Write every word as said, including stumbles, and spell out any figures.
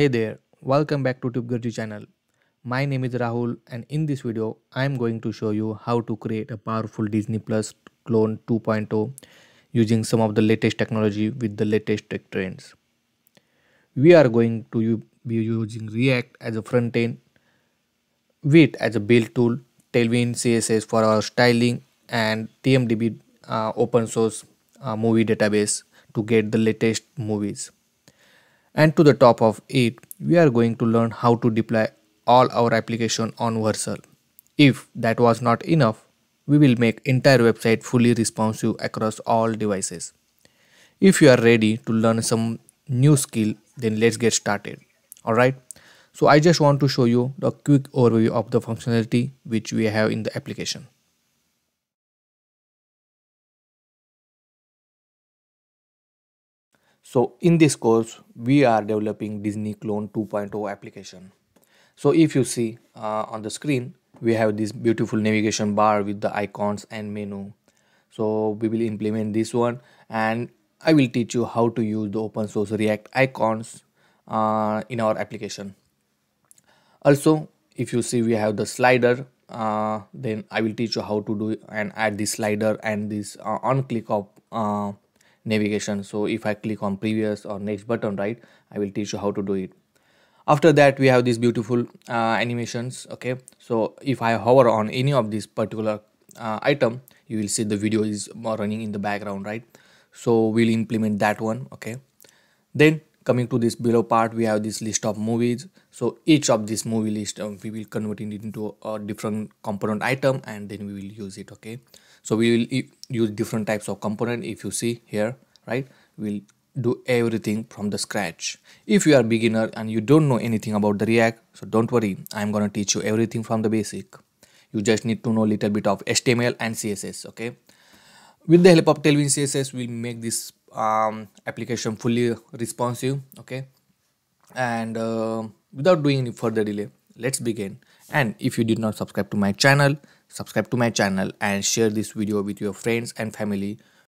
Hey there, welcome back to TubeGuruji channel. My name is Rahul and in this video I am going to show you how to create a powerful Disney Plus clone two point oh using some of the latest technology with the latest tech trends. We are going to be using React as a front end, Vite as a build tool, Tailwind C S S for our styling and T M D B uh, open source uh, movie database to get the latest movies. And to the top of it, we are going to learn how to deploy all our application on Vercel. If that was not enough, we will make entire website fully responsive across all devices. If you are ready to learn some new skill, then let's get started. Alright, so I just want to show you the quick overview of the functionality which we have in the application. So in this course, we are developing Disney Clone two point oh application. So if you see uh, on the screen, we have this beautiful navigation bar with the icons and menu. So we will implement this one and I will teach you how to use the open source React icons uh, in our application. Also, if you see we have the slider, uh, then I will teach you how to do and add this slider and this uh, on click of uh, navigation. So if I click on previous or next button, right, I will teach you how to do it. After that, we have these beautiful uh, animations. Okay, so if I hover on any of this particular uh, item, you will see the video is running in the background, right? So we'll implement that one. Okay, then coming to this below part, we have this list of movies. So each of this movie list um, we will convert it into a different component item and then we will use it. Okay, so we will use different types of component. If you see here, right, we'll do everything from the scratch. If you are beginner and you don't know anything about the React, so don't worry, I'm gonna teach you everything from the basic. You just need to know a little bit of H T M L and C S S. Okay, with the help of Tailwind C S S, we'll make this um, application fully responsive. Okay, and uh, without doing any further delay, let's begin. And if you did not subscribe to my channel, subscribe to my channel and share this video with your friends and family